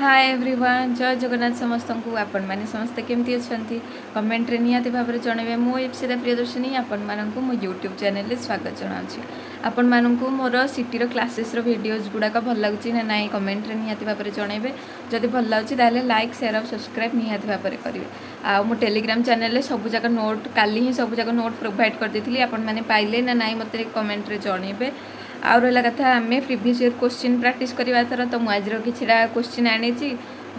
Hi everyone जय जगन्नाथ समस्त को आपण मैंने समस्ते केमती अच्छे कमेंट रे निहाती भाव में जन मो इप्सिता प्रियदर्शिनी आपण मानू मो यूट्यूब चैनल स्वागत जनाऊँगी। आपण मानू मोर सिटी क्लासेस रो वीडियोस गुड़ाक भल लगुच ना नाई कमेंट रे निहाती भाव में जन जदि भल लगे लाइक शेयर और सब्सक्राइब निहाती भाव में करेंगे। आ मो टेलीग्राम चैनल सब जाक नोट काली ही सब जाक नोट प्रोवाइड करदे आपण मैंने पाइले ना नाई मत कमेंट रे जन। आउ रहा कथा आम प्रिवियस इयर क्वेश्चन प्राक्टिस करवा थर तो मुझे किछिडा क्वेश्चन आने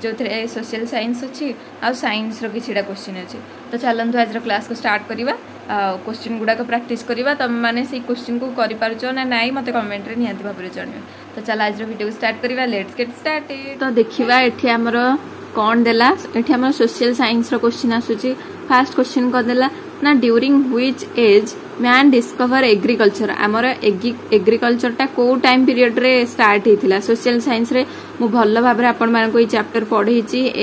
जो थे सोशल साइंस अच्छी आउ साइंस रो किछिडा क्वेश्चन अच्छी तो चलतु आज क्लास को स्टार्ट करवा क्वेश्चन गुड़ाक प्राक्टिस करवा तुम मैंने से क्वेश्चन को कर ना नाई मत कमेंट रे निहाती भाव में जन। तो चल आज वीडियो स्टार्ट करवा लेट्स गेट स्टार्टेड। तो देखा ये आमर कौन देला ये सोशल साइंस रो क्वेश्चन आसूची। फास्ट क्वेश्चन कौन देला ना during which age man discover agriculture आमर एग्रीकल्चरटा को टाइम पीरियड रे स्टार्ट होता सोशल साइंस रे मु भल भाव आपण मान को चैप्टर पढ़े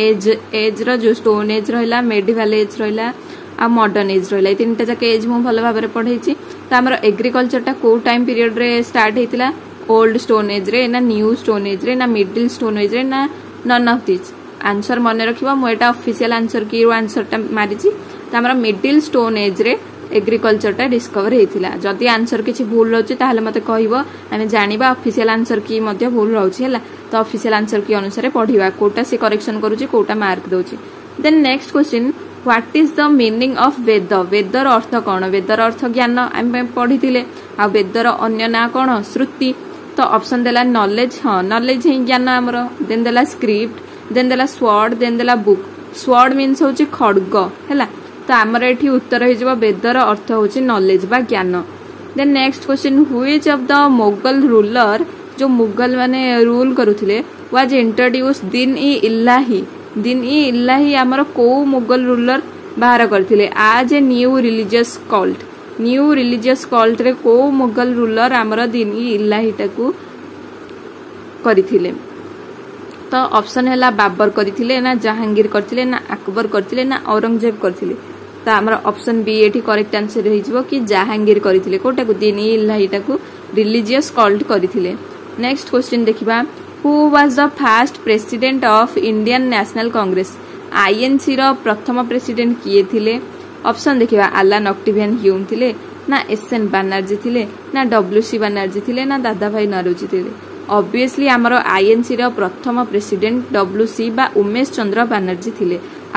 एज एज रो जो स्टोन एज रहा मेडिवाल एज रहा आ मॉडर्न एज रहा तीन टा जाक एज मु भल भाव पढ़े। तो आमर एग्रीकल्चरटा को टाइम पीरियड रे स्टार्ट होता ओल्ड स्टोन एज रे ना न्यू स्टोन एज रे ना मिडिल स्टोन एज रे ना नन ऑफ दिस आंसर मन रखा मुझा ऑफिशियल आंसर की आंसरटा मारिची। तो आमर मिडिल स्टोन एज रे एग्रीकल्चर टा डिस्कवर होता जदि आंसर किसी भूल रही ताहले मते कहिबो आमे जानिबा ऑफिशियल आंसर की मध्य भूल रही है। तो ऑफिशियल आंसर की अनुसार पढ़िबा कोटा से करेक्शन करूची कोटा मार्क दोची। Then next question what is the meaning of weather weather अर्थ कौन वेदर अर्थ ज्ञान आमे पढ़ी आ वेदर अन्य ना कौन श्रुति। तो ऑप्शन देला नॉलेज हाँ नॉलेज ही ज्ञान आमर। देन देला स्क्रिप्ट देन देला स्वर्ड देन देला बुक स्वर्ड मीन्स होची खड्ग है। तो आमर ये उत्तर हो वेदर अर्थ होची नॉलेज बा ज्ञान। Then next question which of the Mughal ruler जो मुगल माने रूल करुले वाज इंट्रोड्यूस दिन इ इलाही आमर को मुगल रूलर बाहर करथिले आज ए न्यू रिलीजियस कल्ट रे को मुगल रूलर आमर दिन इ इलाहीटा को करथिले। तो ऑप्शन है बाबर करथिले ना जहांगीर करथिले ना अकबर करथिले ना औरंगजेब करथिले। तो आमर ऑप्शन बी एठी करेक्ट आंसर हो कि जहांगीर करथिले कोटा को दिन इलाहीटा को रिलीजियस कल्ट करथिले। नेक्स्ट क्वेश्चन देखिबा who was the first president of Indian National Congress INC रो प्रथम प्रेसिडेंट किए थिले। ऑप्शन देखिबा अलान ऑक्टेवियन ह्यूम थिले ना एसएन बनर्जी थिले ना डब्ल्यूसी बनर्जी थिले ना दादाभाई नौरोजी थिले। ऑब्वियसली आमर आईएनसी रो प्रथम प्रेसिडेंट डब्ल्यूसी बा उमेश चंद्र बनर्जी थिले। आ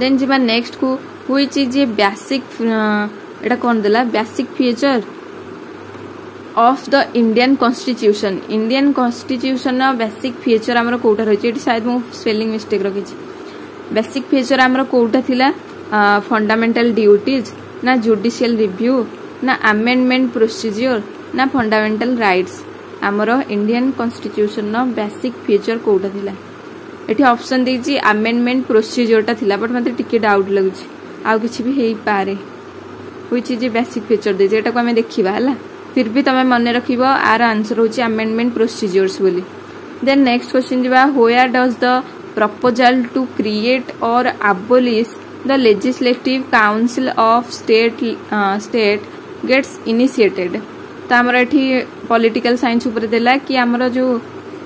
देन जिबा नेक्स्ट को व्हिच इज ए बेसिक एटा कोन देला basic feature of the Indian constitution रा बेसिक फीचर आमर कोटा रहिछि एटी शायद मो स्पेलिंग मिस्टेक रखिछि बेसिक फीचर आमर कोटा थिला फंडामेंटल ड्यूटीज ना जुडिशियल रिव्यू ना अमेंडमेंट प्रोसीजर ना फंडामेंटल राइट्स आमर Indian constitution no basic feature कोटा थिला एठी ऑप्शन देछि अमेंडमेंट प्रोसीजर टा थिला बट मते टिके डाउट लगुछि आ किछि भी हेई पारे व्हिच इज बेसिक फीचर देछि एटा को हमें देखिबा हला फिर भी तमे मन रखिबो आर आंसर होछि अमेंडमेंट प्रोसीजर्स बोली। देन नेक्स्ट क्वेश्चन दिबा where does the proposal to create और abolish the legislative council of state gets initiated. तो आमर ये पॉलिटिकल साइंस उपर देला कि आमर जो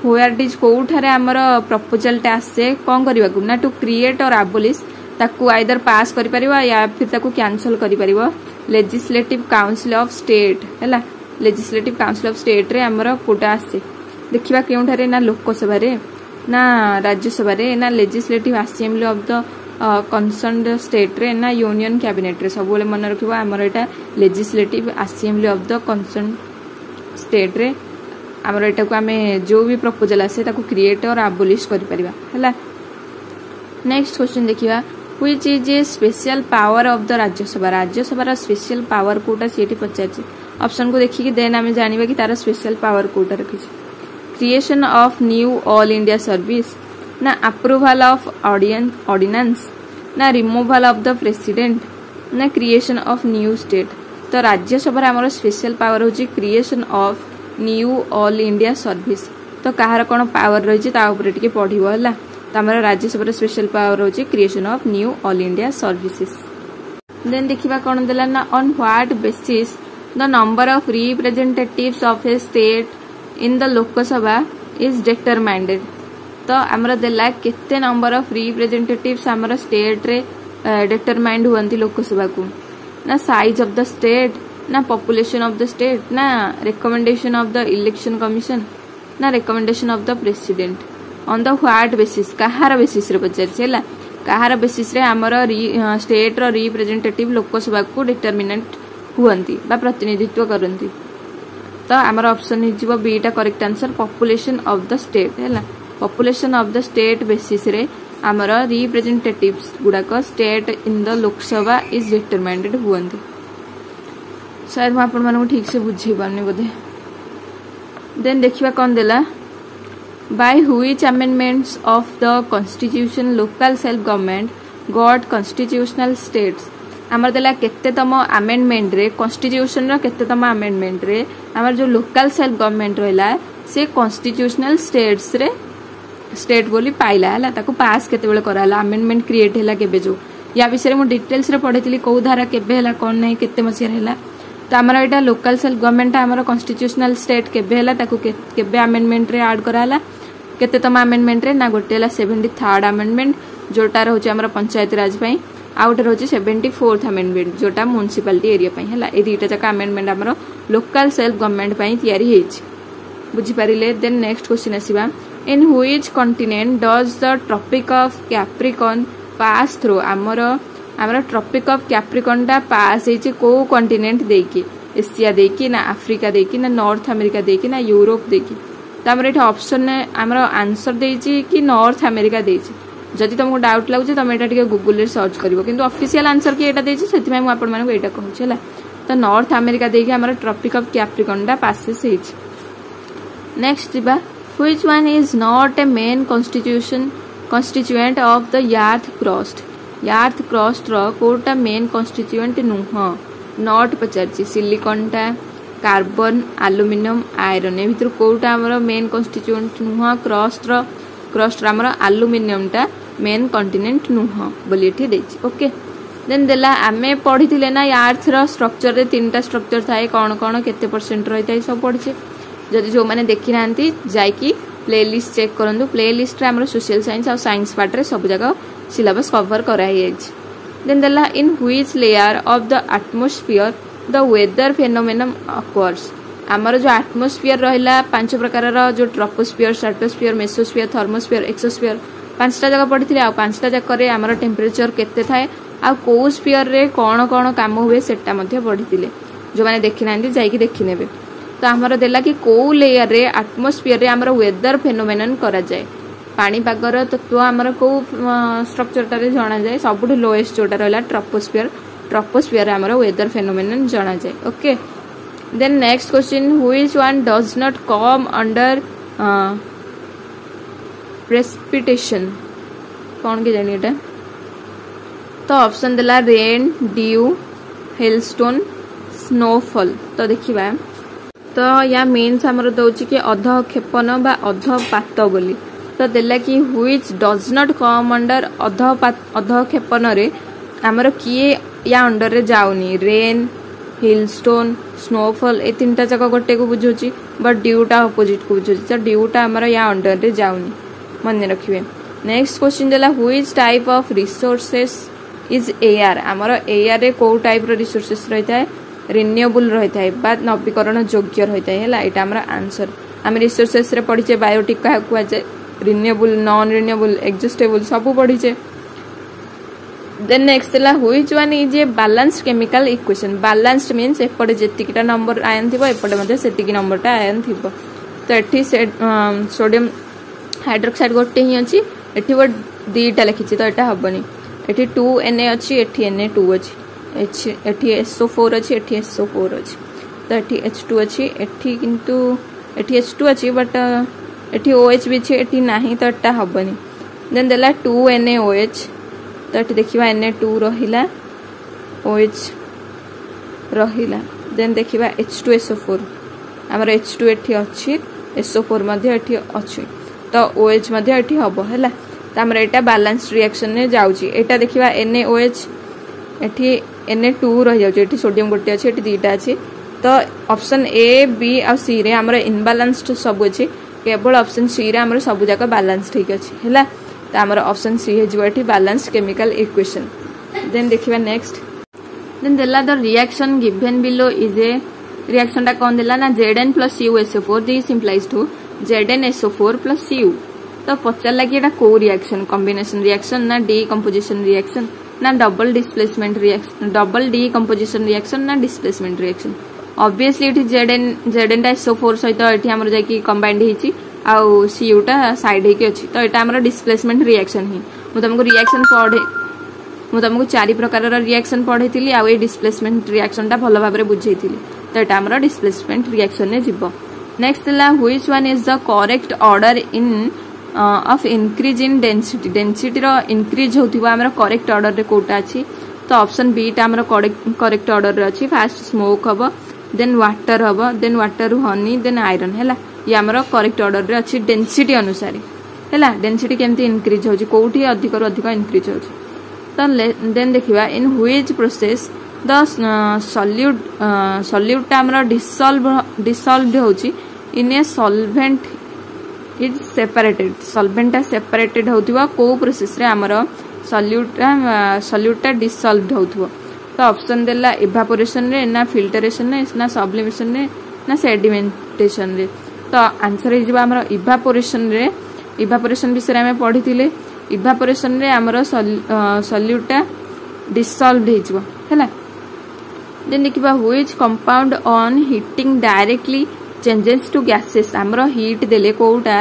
व्हेयर डज कोठार आमर प्रपोजल टा आसे कौन करबा को ना टू क्रिएट और एबोलिश ताकू आइदर पास करि परबा या फिर ताकू कैंसिल करि परबा लेजिस्लेटिव काउंसिल ऑफ स्टेट हैला लेजिस्लेटिव काउंसिल ऑफ स्टेट रे आमर कोटा आसे देखिबा केउठारे ना लोकसभा रे ना राज्यसभा रे ना legislative assembly of the concerned state रे ना यूनियन कैबिनेट रे सबले मन रखिबो आमर एटा legislative assembly of the concerned state रे आमर एटा को हमें जो भी प्रपोजल आसे ताको क्रिएट और एबोलिश करि परबा हैला। नेक्स्ट क्वेश्चन देखिबा which is a special power of the Rajya Sabha Rajya Sabha रा स्पेशल पावर कोटा सेठी पचाछि ऑप्शन को देखि के देन हमें जानिबा कि तारा स्पेशल पावर कोटा रखिछि creation of new all India service ना अप्रूवल ऑफ ऑर्डिनेंस ना रिमूवल ऑफ द प्रेसिडेंट ना क्रिएशन ऑफ न्यू स्टेट। तो राज्यसभा आमर स्पेशल पावर होची creation of new all India service. तो कहार कौन पावर रही है पढ़ला तो आम राज्यसभा स्पेशल पावर होची creation of new all India services. Then देखा कौन देला ना on what basis the number of representatives of a state in the Lok Sabha is determined. तो आमर देला केते नंबर ऑफ रिप्रेजेंटेटिव्स आमर स्टेट रे डिटरमाइंड हुंती लोकसभा को ना साइज ऑफ द स्टेट ना पॉपुलेशन ऑफ द स्टेट ना recommendation of the election commission ना recommendation of the president. On the what basis कहार बेसिस रे पचारला कहार बेसिस रे आमर स्टेट रो रिप्रेजेंटेटिव लोकसभा को डिटरमिनेट हुंती बा प्रतिनिधित्व करंती। तो आमर ऑप्शन हिजबो बी टा correct answer population of the state हैला। Population of the state basis रे आमर रिप्रेजेंटेटिव्स गुड़ाक state in the Lok Sabha is determined हुंती। सर मैं आपन ठीक से बुझे पानी बोधे। देन देखा कौन देला by which amendments of the constitution local self government got constitutional status. आमर देला केतेतम अमेंडमेंट रे कॉन्स्टिट्यूशन रो केतेतम अमेंडमेंट रे आमर जो लोकल सेल्फ गवर्नमेंट रहला से कॉन्स्टिट्यूशनल स्टेट्स रे स्टेट बोली पाइला हैला। ताको पास केते बेले कराला अमेंडमेंट क्रिएट हैला केबे जो या विषय में डिटेल्स रे पढेतली को धारा केबे हैला कोन नाही केते मसिया रहला। तो आमर एटा लोकल सेल्फ गवर्नमेंट आमर कॉन्स्टिट्यूशनल स्टेट केबे हैला ताको केबे अमेंडमेंट रे ऐड कराला केतेतम अमेंडमेंट रे ना गोटे हैला 73rd अमेंडमेंट जोटार होचे आमर पंचायत राज पई आउटर होचे 74th अमेंडमेंट जोटा म्युनिसिपालिटी एरिया पई हैला। ए दुईटा जका अमेंडमेंट आमर लोकल सेल्फ गवर्नमेंट पई तयारी हेछि बुझी पारिले। देन नेक्स्ट क्वेश्चन आसीबा in which continent does the tropic of Capricorn pass through. आमर आमर ट्रॉपिक ऑफ कैप्रिकॉर्न टा पास हेछि को कॉन्टिनेंट देकी एशिया देकी ना अफ्रीका देकी ना नॉर्थ अमेरिका देकी ना यूरोप देकी। तो आमर एटा ऑप्शन आमर आंसर देछि कि नॉर्थ अमेरिका देछि। जदि तुमको डाउट लगे तुम ये गूगल रे सर्च करिवो किंतु ऑफिशियल आंसर कि एटा देछि सेतिमे मु आपन माने एटा कहउछ हैला। तो नॉर्थ अमेरिका देके हमर ट्रॉपिक ऑफ कैप्रिकॉर्न टा पासेस हेछि। नेक्स्ट जिबा which one is not a main constitution constituent of the earth crust रो कोटा मेन कॉन्स्टिट्यूएंट नुह नॉट पचारछि सिलिकॉन टा कार्बन एल्युमिनियम आयरन ए भितर कोटा हमर मेन कॉन्स्टिट्यूएंट नुह क्रस्ट रो क्रस्ट आमर आल्युमिनियम टा मेन कंटिनेंट नुह बोली एठी देछि। ओके देन देला आमे पढ़ीथिले ना यार्थ रो स्ट्रक्चर रे तीनटा स्ट्रक्चर थाए कोन कोन केते परसेंट रही थाए सब पढ़छे। जदि जो माने देखि नांती जाय कि प्लेलिस्ट चेक करंदु प्लेलिस्ट रे आमर सोशल साइंस और साइंस पार्ट रे सब जगह सिलेबस कवर कराई अछि। देन देला in which layer of the atmosphere the weather phenomenon occurs. आमर जो एटमॉस्फेयर रहला पांच प्रकार रो जो troposphere stratosphere mesosphere thermosphere exosphere पांचटा जगह पड़थिले आ पांचटा जगह रे आमर टेम्परेचर केते थाए आ को स्फेयर रे कोन कोन काम होवे सेटा मध्ये पड़थिले जो माने देखिनांती जाय कि देखि नेबे। तो आमर देला कि को लेयर रे एटमॉस्फेयर रे आमर वेदर फेनोमेनन करा जाय पानी पागर तत्व आमर को स्ट्रक्चर तारे जाना जाय सबुठ लोएस्ट जोटा रहला ट्रोपोस्फेयर ट्रोपोस्फेयर आमर वेदर फेनोमेनन जाना जाय। Okay then next question which one does not come under precipitation कौन के जानी एटा। तो ऑप्शन देला रेन ड्यू हेलस्टोन स्नोफॉल। तो देखिबा तो या मेन्स हमर दोछि के अध खेपन बा अध पात बोली। तो देला कि which does not come under अध खेपन रे हमर किए या अंडर रे जाउनी रेन हिलस्टोन स्नोफॉल ए तीनटा जगह गोटे को बुझोची बट ड्यूटा अपोजिट को बुझोची। तो ड्यूटा आमर या अंडर रे जाउनी मन रखिबे। नेक्स्ट क्वेश्चन देला which type of resources is AR. आमर एआर रे को टाइप रो रिसोर्सेस रहता है रिन्यूएबल रहता है बा नवीकरण योग्य रहता है हैला एटा आमर आंसर। हम रिसोर्सेस रे पढीचे बायोटिक का कुआ जे रिन्यूएबल नॉन रिन्यूएबल एग्जिस्टेबल सब पढीचे। देन नेक्स्ट देला which one is a balanced chemical equation. Balanced means एपटे जेतिकटा नंबर आयन थिबो एपटे मध्ये सेतिकी नंबरटा आयन थिबो। तो एठी सोडियम हाइड्रोक्साइड गोटे ही अछि एठी वो दीटा लिखिछि तो एटा हबनी एठी 2Na अछि एठी Na2 अछि एठी SO4 अछि एठी SO4 अछि। तो एठी H2 अछि एठी किंतु एठी H2 अछि बट एठी OH भी अछि एठी नाही तो एटा हबनी। देन देला 2NaOH तो ये देखा Na2 रहिला OH रहिला देन देखा H2SO4 आमर H2 एठी अछि SO4 मध्ये एठी अछि तो OH मध्ये एठी हबो हैला त हमर एटा बैलेंस रिएक्शन ने जाउ छी एटा देखिबा NaOH एठी Na2 रहि जाउ छी एठी सोडियम गोटे अछि एठी दुटा अछि तो ऑप्शन A B आ C रे हमर इनबैलेंस्ड सब अछि केवल ऑप्शन C रे हमर सब जका बैलेंस ठीक अछि हैला त हमर ऑप्शन C हे जो एठी बैलेंस केमिकल इक्वेशन देन देखिबा नेक्स्ट देन देला the reaction given below is a reaction टा कौन देला ना Zn plus CuSO4 this implies to ZnSO4 plus Cu तो पचार लगे एटा को रिएक्शन कॉम्बिनेशन रिएक्शन ना डीकंपोजिशन रिएक्शन ना double displacement reaction double decomposition reaction ना डिस्प्लेसमेंट रिएक्शन ऑब्वियसली एटी Zn टा SO4 सहित एटी हमर जे कि कंबाइंड हिची आ Cu टा साइड हे के अछि तो एटा हमर डिस्प्लेसमेंट रिएक्शन हि मु तुमको रिएक्शन पढे मु तुमको चारि प्रकार रा रिएक्शन पढैतिली आ ए डिस्प्लेसमेंट रिएक्शन टा भलो भाबरे बुझैतिली तो एटा हमर डिस्प्लेसमेंट रिएक्शन ने जिवो नेक्स्ट देला which one is the correct order in of increase in density density रो इंक्रीज होथिबा हमर करेक्ट ऑर्डर रे कोटा अछि तो ऑप्शन बी टा हमर करेक्ट ऑर्डर रे अछि फर्स्ट स्मोक हबो देन वाटर हबो देन वाटर रु हनी देन आयरन हैला ये हमर करेक्ट ऑर्डर रे अछि डेंसिटी अनुसार हैला डेंसिटी केमती इंक्रीज होछि कोठी अधिक रो अधिक इंक्रीज होछि तो देन देखिबा in which process the solute टा हमर डिसॉल्वड होछि in a solvent is separated solvent टा सेपरेटेड होथिबा को प्रोसेस रे हमर सॉल्यूट टा डिसॉल्वड होथिबो तो ऑप्शन देला इवेपोरेशन रे ना फिल्टरेशन रे ना सब्लिमेशन रे ना सेडिमेंटेशन रे तो आंसर हे जेबा हमर इवेपोरेशन रे इवेपोरेशन विषय रे हम पढितिले इवेपोरेशन रे हमर सॉल्यूट टा डिसॉल्वड हेजबो हैला देन देखिबा which compound on heating directly changes to gases हमरो हीट देले कोटा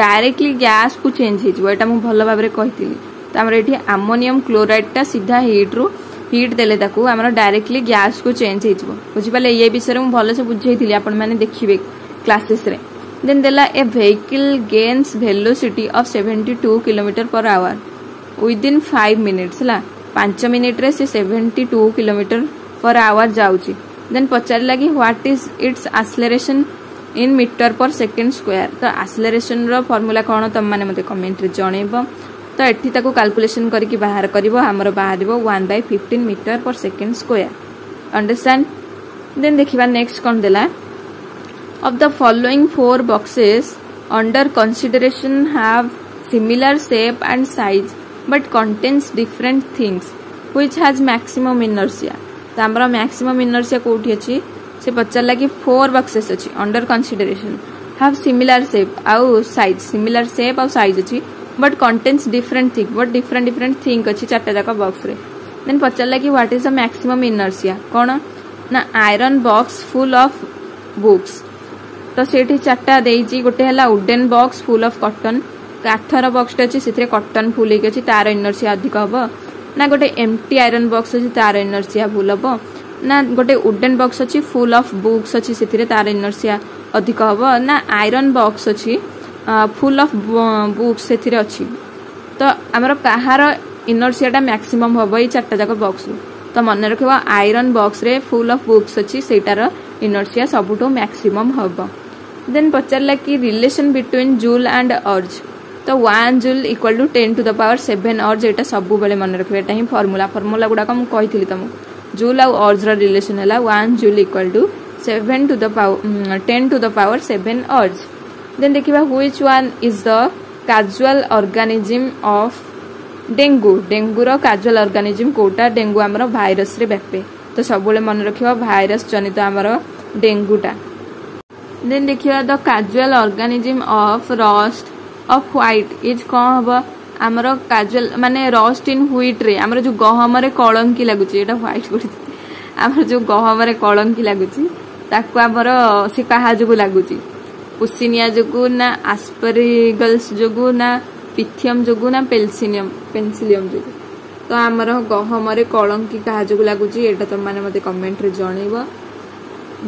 डायरेक्टली गैस को चेंज हिजबो एटा मु भलो भाबरे कहितिली त हमरो एठी अमोनियम क्लोराइड टा सीधा हीट रो हीट देले ताकू हमरो डायरेक्टली गैस को चेंज हिजबो बुझिबाले ये विषय मु भलो से बुझैतिली आपण माने देखिबे क्लासेस रे देन देला a vehicle gains velocity of 72 kilometre per hour within 5 minutes ला 5 मिनिट रे से 72 किलोमीटर पर आवर जाउची देन पचार लगी what is its acceleration in metre per second square तो एक्सेलरेशन रो फार्मूला कोन तुम माने मते कमेंट रे जणेबो तो एठी ताको कैलकुलेशन करके बाहर करबो हमरो बाहरबो 1/15 metre per second square understand then देखिबा नेक्स्ट कोन देला of the following 4 boxes under consideration have similar shape and size but contains different things which has maximum inertia तो हमरा मैक्सिमम इनर्शिया कोठी अछि से पचार लागि 4 बॉक्सेस अछि under consideration have similar shape आउ साइज सिमिलर शेप आउ साइज अछि but contains different thing but different different thing अछि चारटा जका बॉक्स रे देन पचार लागि what is the maximum inertia कोन ना iron box full of books तो सेठी चारटा देइजी गोटे हला wooden box full of cotton काठर बॉक्स अछि सेथे कॉटन फुल हे अछि तार इनर्शिया अधिक हबो ना गोटे एम्प्टी आयरन बॉक्स अछि तार इनर्शिया फुल हबो ना गोटे वुडन बॉक्स अछि फुल ऑफ बुक्स अछि सेथिरे तार इनर्शिया अधिक हबो ना आयरन बॉक्स अछि फुल ऑफ बुक्स सेथिरे अछि तो हमर काहार इनर्शिया टा मैक्सिमम हबो ई चारटा जक बॉक्स तो मन रखबा आयरन बॉक्स रे फुल ऑफ बुक्स अछि सेटार इनर्शिया सबुटो मैक्सिमम हबो देन पचरला कि relation between joule and erg तो 1 जूल इक्वल टू 10^7 अर्ज एटा सब बेले मन रखबे एटा ही फार्मूला गुडा को कहितली तुमको जूल आ अर्ज रा रिलेशन हला 1 joule equal to 10^7 erg then देखिबा which one is the causal organism of dengue dengue रो कैजुअल ऑर्गेनिज्म कोटा डेंगू हमरो वायरस रे व्यापे तो सब बेले मन रखबा वायरस जनित हमरो डेंगूटा देन देखिबा the causal organism of rust of wheat is कौन हबो हमरो काजल माने रस्ट इन व्हीट रे हमरो जो गहम रे कलंकी लागुची एटा व्हाइट गुडी हमरो जो गहम रे कलंकी लागुची ताकू हमरो से कहा जगु लागुची पुसिनिया जगु ना एस्परिगल्स जगु ना पिथियम जगु ना पेन्सिलियम जगु तो हमरो गहम रे कलंकी कहा जगु लागुची एटा तुम माने मते कमेंट रे जणेबो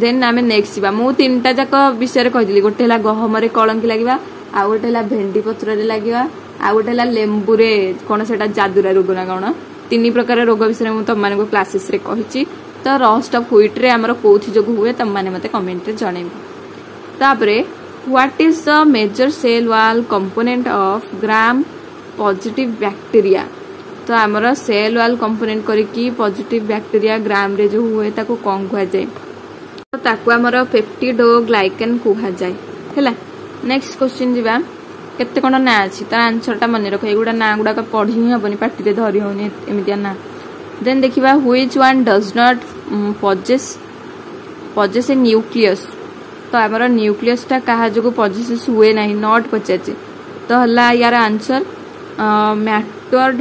देन आमे नेक्स्ट जीवा मु तीनटा जक विषय रे कहिदली गोटेला गहम रे कलंकी लागिबा आउटेला भेंडी पत्र रे लागिवा आउट हला लेंबुरे कोन सेटा जादुरा रोग ना कोन तीन प्रकार रोग विषय मु तुम माने क्लासेस रे कहिची तो रस्ट ऑफ व्हीट रे हमर कोथि जग हुए तुम माने मते कमेंट रे जणैबो। तापरे what is the major cell wall component of gram positive bacteria तो हमर सेल वॉल कंपोनेंट करी कि पॉजिटिव बैक्टीरिया ग्राम रे जो हुए ताको कोन कहा जाय तो ताको हमर पेप्टिडोग्लाइकन कहा जाय हैला। नेक्स्ट क्वेश्चन जिबा केते कोन ना अछि त आंसर टा माने रखै गुडा ना गुडा का पढि हि हबनी पाटी रे धरि होनी एमितिया ना। देन देखिबा which one does not possess a nucleus तो हमर न्यूक्लियस टा कहा जको पजेस हुए नाही नॉट पचेचे तो हला यार आंसर मैटर्ड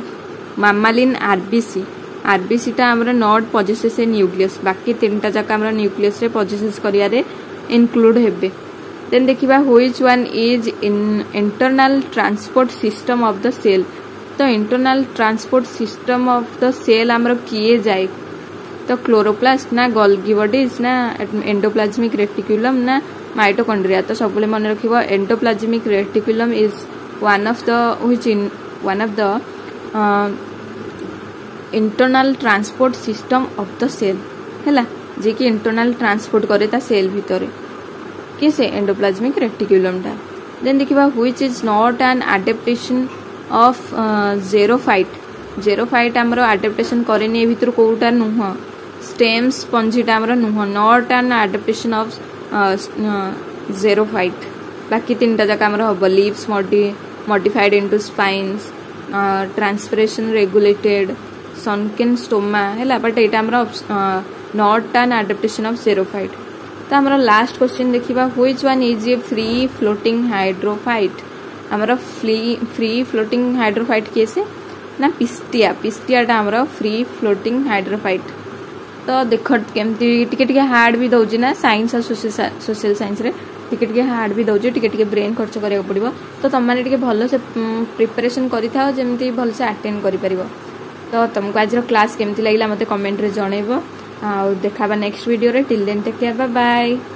मामालिन आरबीसी टा हमर नॉट पजेस ए न्यूक्लियस बाकी तीनटा जका हमर न्यूक्लियस रे पजेस करिया रे इंक्लूड हेबे। देन देखिबा which one is in internal transport system of the cell तो internal transport system of the cell हमर किए जाय तो क्लोरोप्लास्ट ना गोल्गी बॉडीज ना एंडोप्लाज्मिक रेटिकुलम ना माइटोकॉन्ड्रिया तो सबले मन रखिबो endoplasmic reticulum is one of the which in one of the internal transport system of the cell हैला जे कि इंटरनल ट्रांसपोर्ट करे ता सेल भीतर के से एंडोप्लाज्मिक रेटिकुलम टा। देन देखिबा which is not an adaptation of xerophyte हमरो एडाप्टेशन करेनी ए भीतर कोटा नह स्टेम स्पंजिटा हमरो नह not an adaptation of xerophyte बाकी तीनटा जका हमरो हबो leaves modified into spines transpiration regulated sunken stoma हैला बट एटा हमरो not an adaptation of xerophyte. तो हमरा लास्ट क्वेश्चन देखिबा which one is a free floating hydrophyte हमरा फ्री फ्लोटिंग हाइड्रोफाइट केसे ना पिस्टियाटा हमरा फ्री फ्लोटिंग हाइड्रोफाइट तो देखत केमती टिके टिके हार्ड भी दउजी ना साइंस और सोशल साइंस रे टिके टिके हार्ड भी दउजी टिके टिके ब्रेन खर्च करियो पड़िबो तो तुम माने टिके भलो से प्रिपरेशन करि थाओ जेमती भलो से अटेंड करि परिबो। तो तुमको आज रो क्लास केमती लागिला मते कमेंट रे जणैबो। देखा नेक्स्ट वीडियो रे। Till then take care, bye bye.